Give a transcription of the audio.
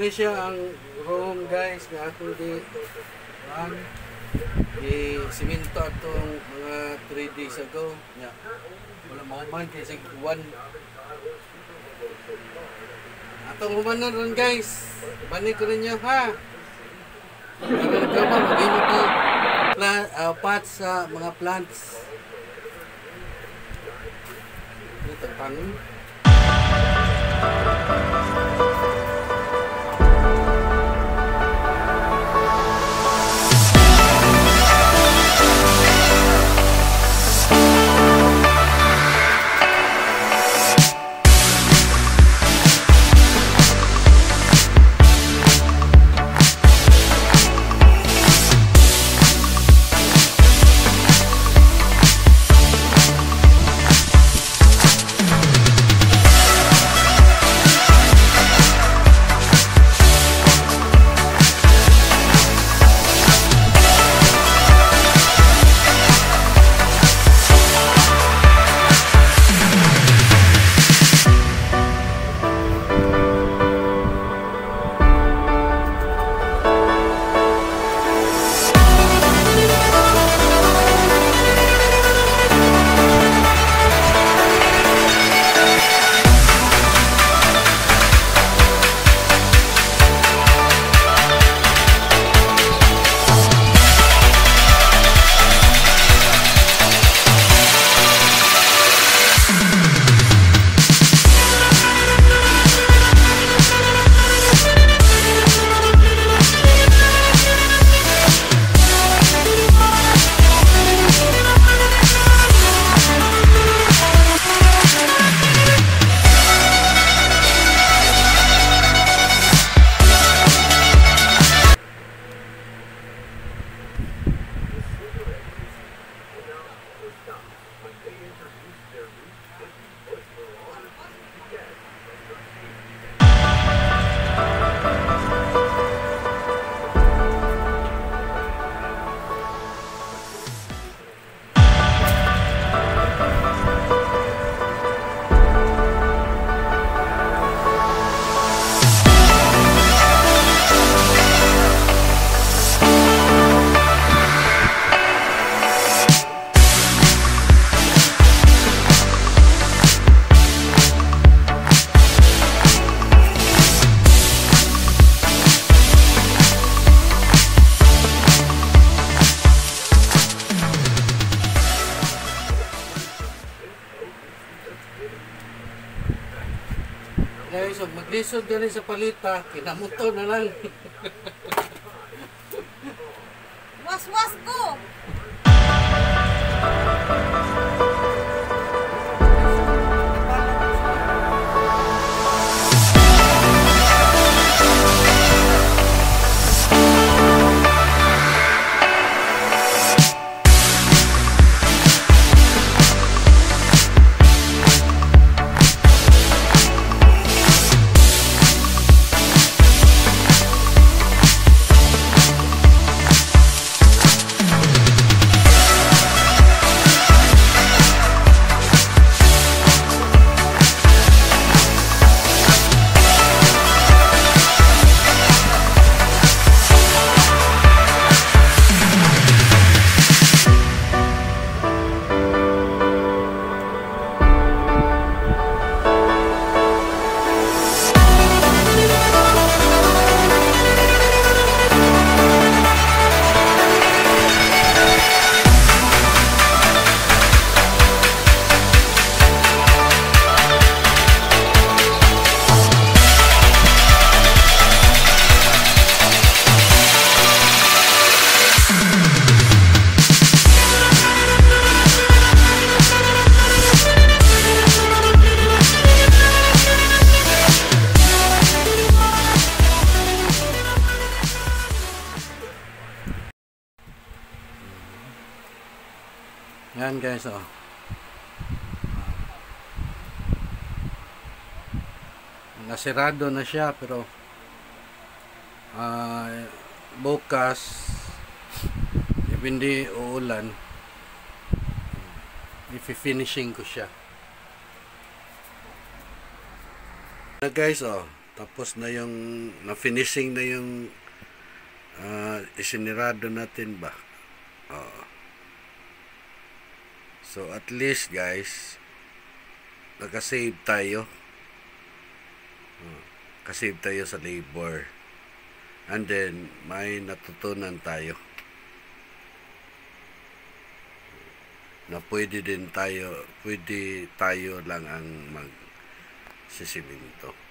Magnesia ang room guys nga ako di ang i-siminto atong mga 3 days ago nya wala mauman kasi kuwan atong humanon ron guys balik ko rin nyo ha magkama mag-inyo ko pots sa mga plants ito pangin guys, so maglisod na rin sa palita, kinamuto na lang. Was-was go! Yan guys, oh. Nasirado na siya pero bukas if hindi uulan i-finishing ko siya. Guys, oh. tapos na yung na-finishing na yung isinirado natin ba. So at least guys, naka-save tayo. Kasave tayo sa labor. And then may natutunan tayo na pwede tayo lang ang magsisimento.